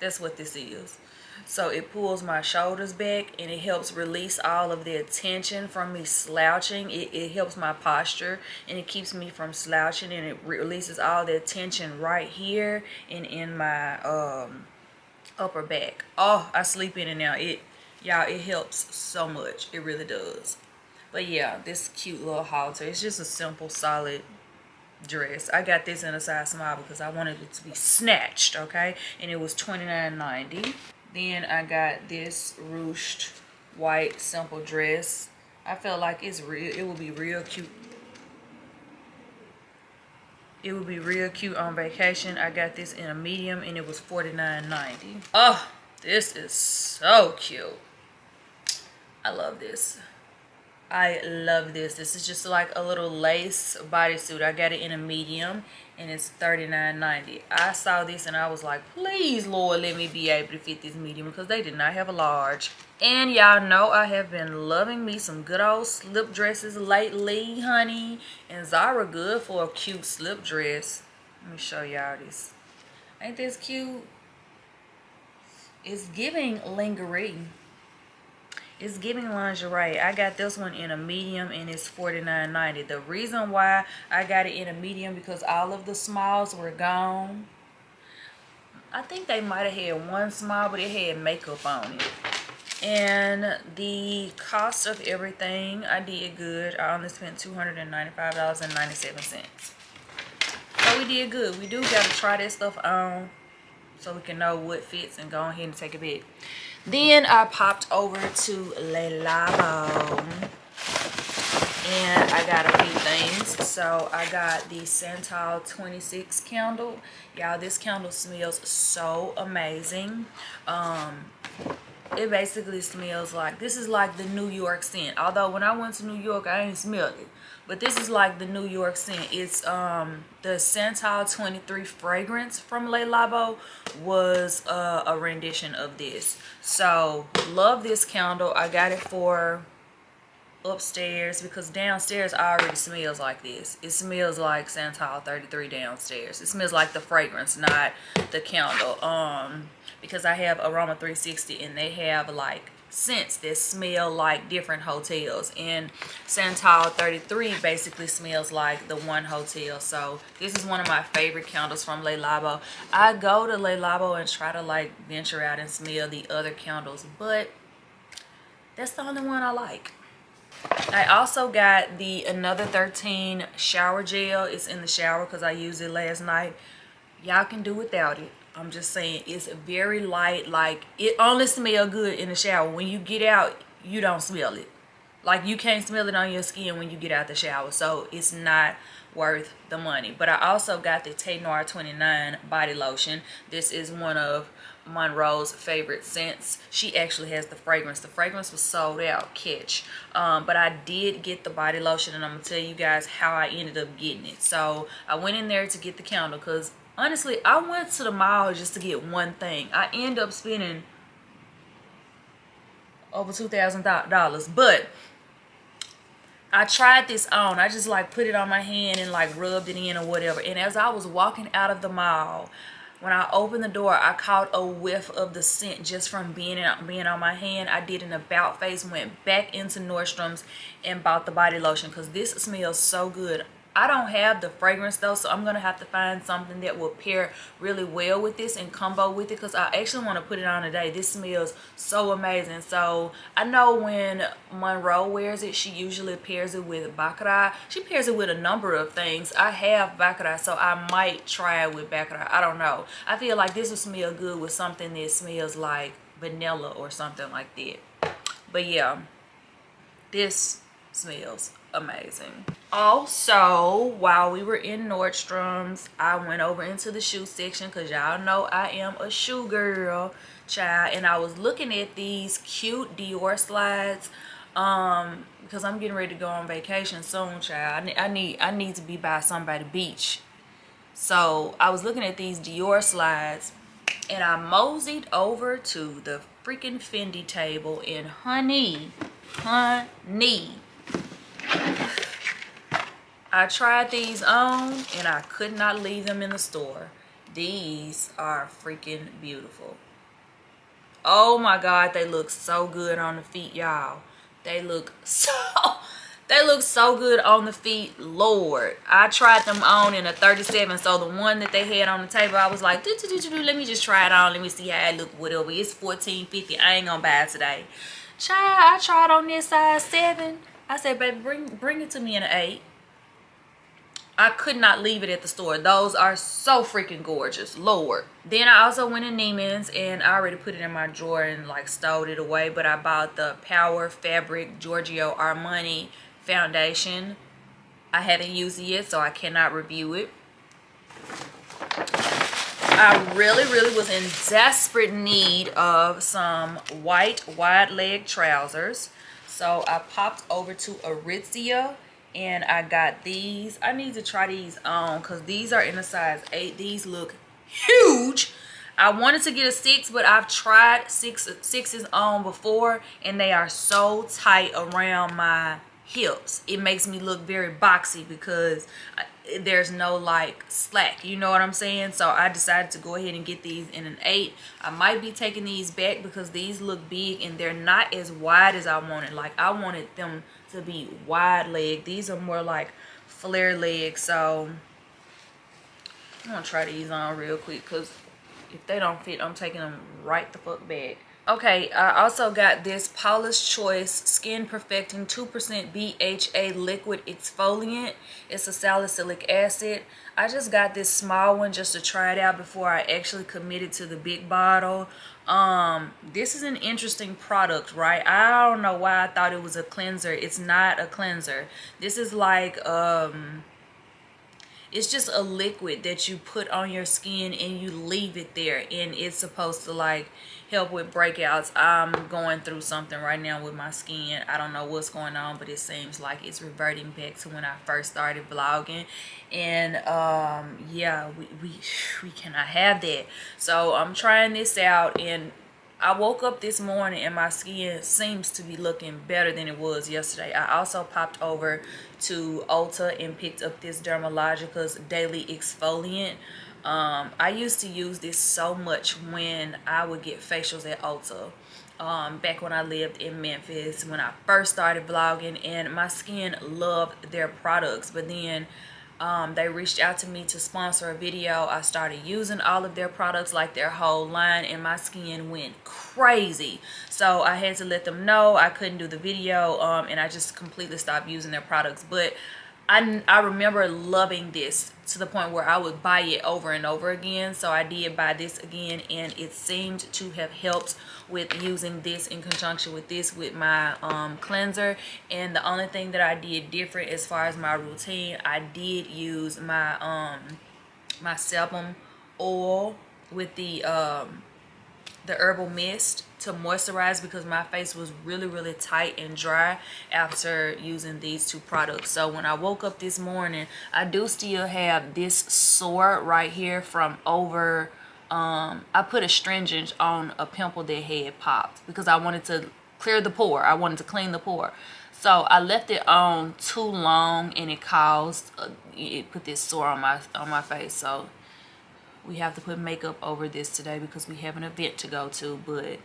That's what this is. so it pulls my shoulders back and it helps release all of the tension from me slouching. It helps my posture and it keeps me from slouching, and it releases all the tension right here and in my upper back. Oh, I sleep in it now. Y'all, it helps so much. It really does. But yeah, this cute little halter. It's just a simple, solid dress. I got this in a size small because I wanted it to be snatched, okay? And it was $29.90. Then I got this ruched white simple dress. I felt like it's real. It would be real cute. It would be real cute on vacation. I got this in a medium and it was $49.90. Oh, this is so cute. I love this. I love this. This is just like a little lace bodysuit. I got it in a medium and it's $39.90. I saw this and I was like, please Lord, let me be able to fit this medium, because they did not have a large. And y'all know I have been loving me some good old slip dresses lately, honey. And Zara good for a cute slip dress. Let me show y'all this. Ain't this cute? It's giving lingerie. It's giving lingerie. I got this one in a medium and it's $49.90. The reason why I got it in a medium because all of the smalls were gone. I think they might have had one small, but it had makeup on it. And the cost of everything, I did good. I only spent $295.97. So we did good. We do got to try that stuff on so we can know what fits and go ahead and take a bit. Then I popped over to Le Labo and I got a few things. So I got the Santal 26 candle. Y'all, this candle smells so amazing. It basically smells like, this is like the New York scent. Although when I went to New York, I ain't smelled it. But this is like the New York scent. It's the Santal 23 fragrance from Le Labo was a rendition of this. So love this candle. I got it for upstairs because downstairs already smells like this. It smells like Santal 33 downstairs. It smells like the fragrance, not the candle. Because I have Aroma 360 and they have like scents that smell like different hotels, and Santal 33 basically smells like the one hotel. So this is one of my favorite candles from Le Labo. I go to Le Labo and try to like venture out and smell the other candles, but that's the only one I like. I also got the Another 13 shower gel. It's in the shower because I used it last night. Y'all can do without it. I'm just saying, it's very light. Like, it only smells good in the shower. When you get out, you don't smell it. Like, you can't smell it on your skin when you get out the shower. So, it's not worth the money. But I also got the Tay Noir 29 body lotion. This is one of Monroe's favorite scents. She actually has the fragrance. The fragrance was sold out, catch. But I did get the body lotion, and I'm going to tell you guys how I ended up getting it. So, I went in there to get the candle because honestly, I went to the mall just to get one thing. I end up spending over $2,000, but I tried this on. I just like put it on my hand and like rubbed it in or whatever. And as I was walking out of the mall, when I opened the door, I caught a whiff of the scent just from being on my hand. I did an about face, went back into Nordstrom's and bought the body lotion because this smells so good. I don't have the fragrance though, so I'm gonna have to find something that will pair really well with this and combo with it, because I actually want to put it on today. This smells so amazing. So I know when Monroe wears it, she usually pairs it with Baccarat. She pairs it with a number of things. I have Baccarat, so I might try it with Baccarat. I don't know. I feel like this will smell good with something that smells like vanilla or something like that. But yeah, this smells amazing. Also, while we were in Nordstrom's, I went over into the shoe section because y'all know I am a shoe girl, child, and I was looking at these cute Dior slides because I'm getting ready to go on vacation soon, child. I need to be by somebody beach. So I was looking at these Dior slides and I moseyed over to the freaking Fendi table, and honey, I tried these on and I could not leave them in the store. These are freaking beautiful. Oh my God, they look so good on the feet, y'all. They look so good on the feet, Lord. I tried them on in a 37, so the one that they had on the table, I was like, let me just try it on. Let me see how it look, whatever. It's $14.50. I ain't gonna buy it today. Child, I tried on this size 7. I said, baby, bring it to me in an 8. I could not leave it at the store. Those are so freaking gorgeous, Lord. Then I also went to Neiman's, and I already put it in my drawer and like stowed it away, but I bought the Power Fabric Giorgio Armani foundation. I haven't used it yet, so I cannot review it. I really was in desperate need of some white wide leg trousers, so I popped over to Aritzia and I got these. I need to try these on because these are in a size 8. These look huge. I wanted to get a 6, but I've tried sixes on before and they are so tight around my hips. It makes me look very boxy because there's no like slack, you know what I'm saying? So I decided to go ahead and get these in an 8. I might be taking these back because these look big and they're not as wide as I wanted. Like I wanted them to be wide leg. These are more like flare leg. So I'm gonna try these on real quick because if they don't fit, I'm taking them right the fuck back. Okay, I also got this Paula's Choice Skin Perfecting 2% BHA Liquid Exfoliant. It's a salicylic acid. I just got this small one just to try it out before I actually committed to the big bottle. This is an interesting product, right? I don't know why I thought it was a cleanser. It's not a cleanser. This is like it's just a liquid that you put on your skin and you leave it there, and it's supposed to like help with breakouts. I'm going through something right now with my skin. I don't know what's going on, but it seems like it's reverting back to when I first started vlogging, and yeah, we cannot have that. So I'm trying this out, and I woke up this morning and my skin seems to be looking better than it was yesterday. I also popped over to Ulta and picked up this Dermalogica's Daily Exfoliant. I used to use this so much when I would get facials at Ulta, back when I lived in Memphis, when I first started vlogging, and my skin loved their products. But then they reached out to me to sponsor a video. I started using all of their products, like their whole line, and my skin went crazy. So I had to let them know I couldn't do the video, and I just completely stopped using their products. But I remember loving this to the point where I would buy it over and over again. So I did buy this again, and it seemed to have helped with using this in conjunction with this with my cleanser. And the only thing that I did different as far as my routine, I did use my my sebum oil with the herbal mist to moisturize because my face was really tight and dry after using these two products. So when I woke up this morning, I do still have this sore right here from over I put astringent on a pimple that had popped because I wanted to clear the pore. I wanted to clean the pore, so I left it on too long and it caused it put this sore on my face. So we have to put makeup over this today because we have an event to go to. But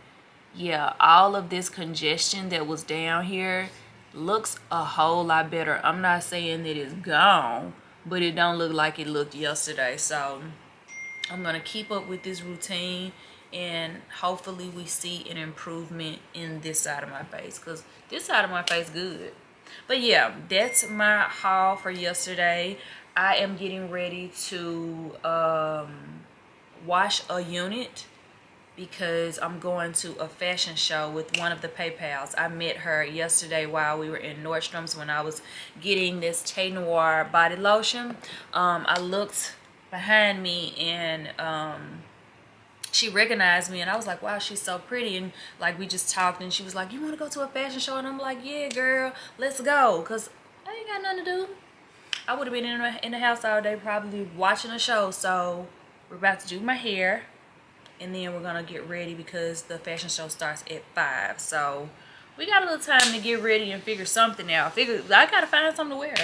yeah, all of this congestion that was down here looks a whole lot better. I'm not saying that it's gone, but it don't look like it looked yesterday. So I'm gonna keep up with this routine and hopefully we see an improvement in this side of my face because this side of my face good. But yeah, that's my haul for yesterday. I am getting ready to wash a unit because I'm going to a fashion show with one of the Peypals. I met her yesterday while we were in Nordstrom's when I was getting this Tay Noir body lotion. I looked behind me and she recognized me and I was like, wow, she's so pretty. And like we just talked and she was like, you want to go to a fashion show? And I'm like, yeah, girl, let's go because I ain't got nothing to do. I would have been in the house all day probably watching a show. So we're about to do my hair and then we're gonna get ready because the fashion show starts at 5. So we got a little time to get ready and figure something out. I gotta find something to wear.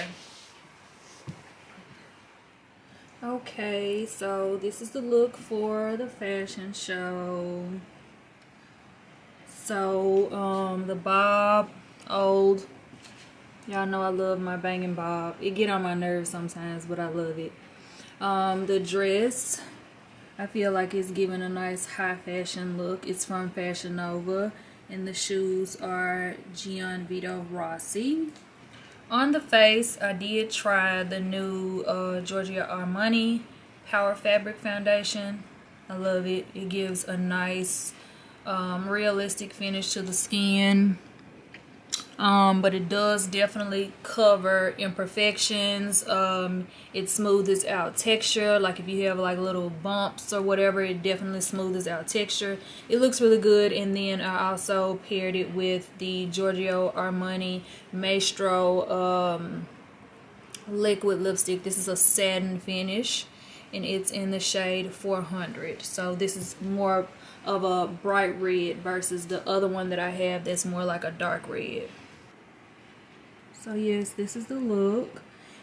Okay, so this is the look for the fashion show. So the bob, old, y'all know I love my banging bob. It get on my nerves sometimes, but I love it. The dress, I feel like it's giving a nice high fashion look. It's from Fashion Nova, and the shoes are Gianvito Rossi. On the face, I did try the new Giorgio Armani Power Fabric Foundation. I love it. It gives a nice realistic finish to the skin, but it does definitely cover imperfections. It smooths out texture. Like if you have like little bumps or whatever, it definitely smooths out texture. It looks really good. And then I also paired it with the Giorgio Armani Maestro liquid lipstick. This is a satin finish, and it's in the shade 400. So this is more of a bright red versus the other one that I have that's more like a dark red. So yes, this is the look.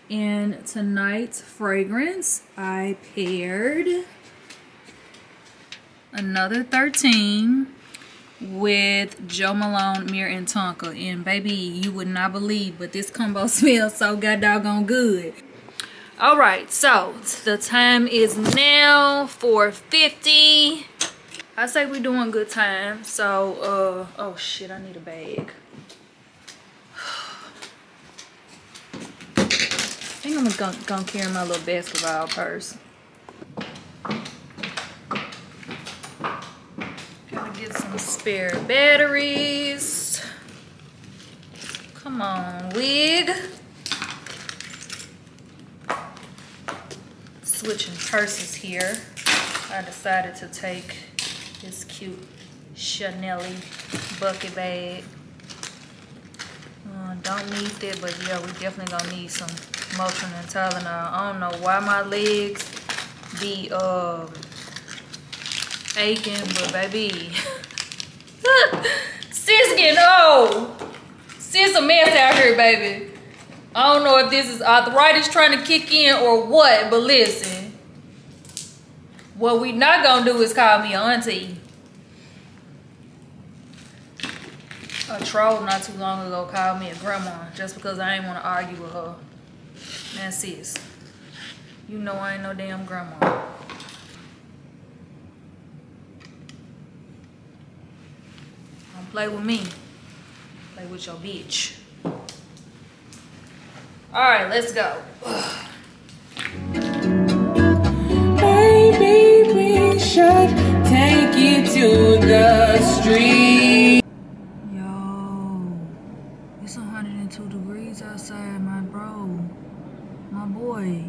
And tonight's fragrance, I paired Another 13 with Joe Malone, Mirror & Tonka. And baby, you would not believe, but this combo smells so god doggone good. Alright, so the time is now 4:50. I say we're doing good time. So oh shit, I need a bag. I think I'm gonna carry my little basketball purse. Gotta get some spare batteries. Come on, wig. Switching purses here. I decided to take this cute Chanel-y bucket bag. Don't need that, but yeah, we definitely gonna need some Motrin and Tylenol. I don't know why my legs be aching, but baby, sis getting old. Sis a mess out here, baby. I don't know if this is arthritis trying to kick in or what, but listen. What we not gonna do is call me auntie. A troll not too long ago called me a grandma just because I ain't wanna argue with her. Man, sis, you know I ain't no damn grandma. Don't play with me. Play with your bitch. All right, let's go. Baby, we should take you to the street. Yo, it's 102 degrees outside, my bro, my boy.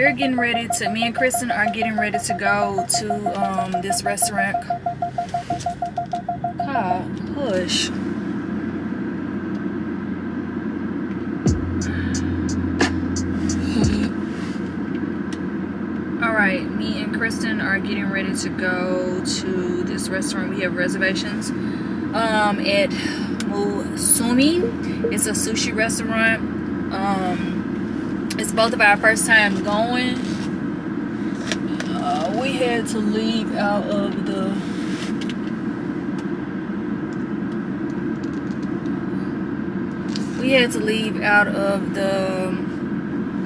we're getting ready to, me and Kristen are getting ready to go to this restaurant called Hush. Alright, me and Kristen are getting ready to go to this restaurant. We have reservations at Mizumi. It's a sushi restaurant. It's both of our first time going. We had to leave out of the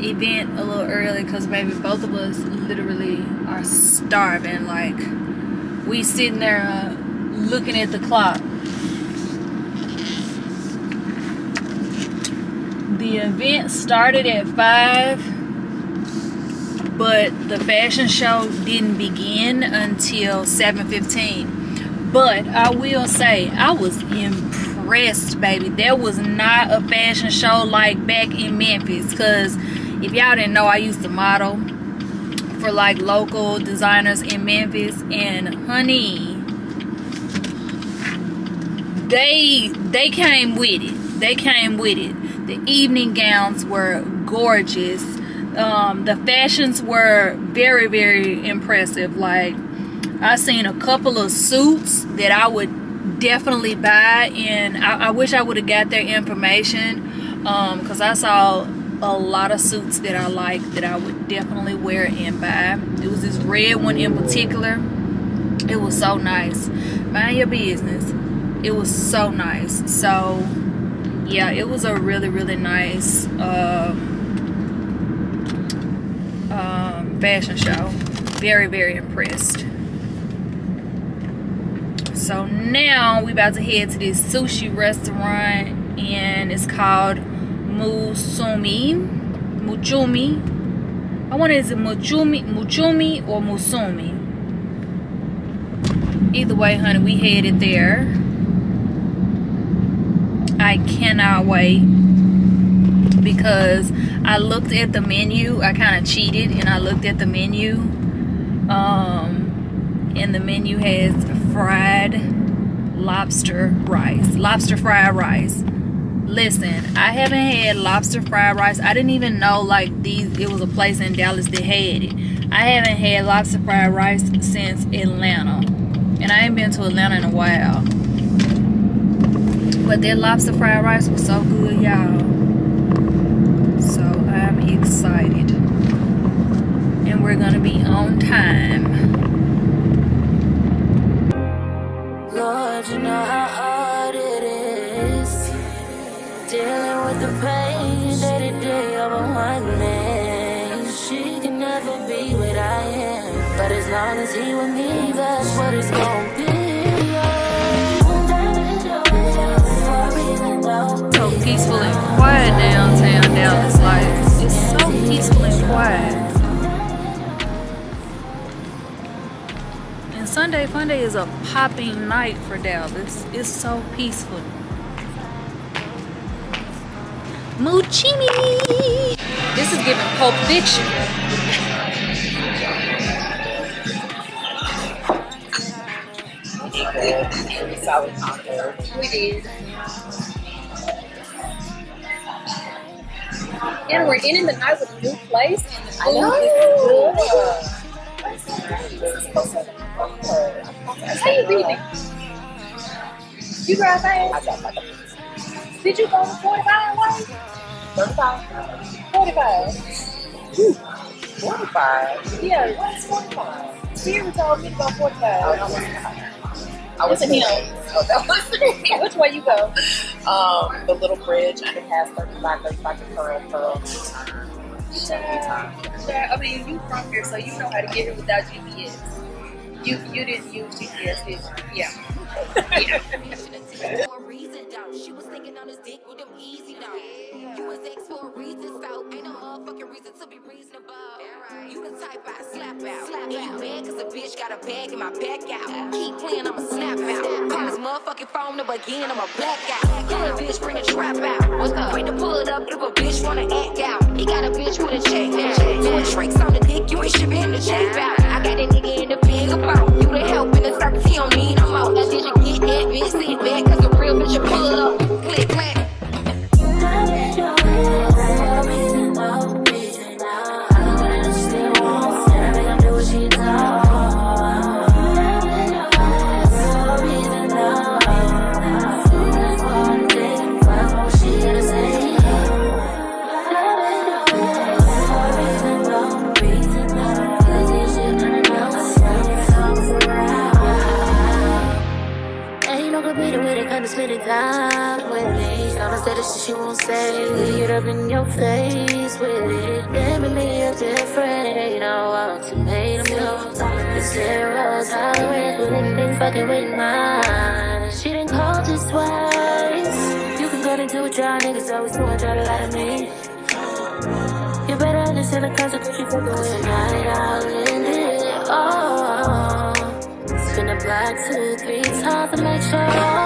event a little early because baby, both of us literally are starving. Like, we sitting there looking at the clock. The event started at 5, but the fashion show didn't begin until 7:15. But I will say, I was impressed, baby. There was not a fashion show like back in Memphis, because if y'all didn't know, I used to model for like local designers in Memphis, and honey, they came with it. They came with it. The evening gowns were gorgeous. The fashions were very, very impressive. Like, I seen a couple of suits that I would definitely buy, and I wish I would have got their information, because I saw a lot of suits that I like that I would definitely wear and buy. It was this red one in particular. It was so nice. Mind your business. It was so nice. So yeah, it was a really, really nice fashion show. Very, very impressed. So now we about to head to this sushi restaurant, and it's called Mizumi. I wonder, is it Mizumi or Mizumi? Either way, honey, we headed there. I cannot wait, because I looked at the menu. I kind of cheated and I looked at the menu, and the menu has fried lobster rice, lobster fried rice. Listen, I haven't had lobster fried rice. I didn't even know like it was a place in Dallas that had it. I haven't had lobster fried rice since Atlanta, and I ain't been to Atlanta in a while. But that lobster fried rice was so good, y'all. So I'm excited. And we're gonna be on time. Lord, you know how hard it is dealing with the pain day to day of a one man. She can never be what I am, but as long as he with me, that's what it's gonna be. So peaceful and quiet downtown Dallas. Like, it's so peaceful and quiet. And Sunday Funday is a popping night for Dallas. It's so peaceful. Muchimi! This is giving Pulp Fiction. We did. And we're ending the night with a new place, and the food is good. How you leaving? You drive fast? I drive like a. Did you go to 45 away? 35. 45. 45? Yeah, what's 45? Sierra told me to go 45. I was in him. Oh, that wasn't him. Which way you go? The little bridge underpass 35 to Pearl. I mean, you from here, so you know how to get here without GPS. You didn't use GPS, did you? Yeah. Yeah. sex for a reason, so ain't no motherfucking reason to be reasonable. Right. You the type I slap out. Slap ain't out. Mad cause a bitch got a bag in my back out. Keep playing, I'ma snap out. Call his motherfucking phone number again, I'ma black out. Call a bitch, bring a trap out. What's up? Wait to pull it up if a bitch wanna act out. He got a bitch with a check out. Doing tricks on the dick, you ain't shit in the check out. I got that nigga in the big about. You the help in the circus, he don't need no more. Now did you get that bitch, sit back cause a real bitch you pull up. Click, click. Spend it time with me. I'ma say the shit you won't say. Get up in your face with it. Definitely a different. Ain't no ultimatum. The zero tolerance with anything fucking with mine. She done called just twice. You can go and do what y'all niggas always do and try to lie to me. You better understand the consequence you fucking with. Tonight I'll end it all. Spin the block 2, 3 times to make sure.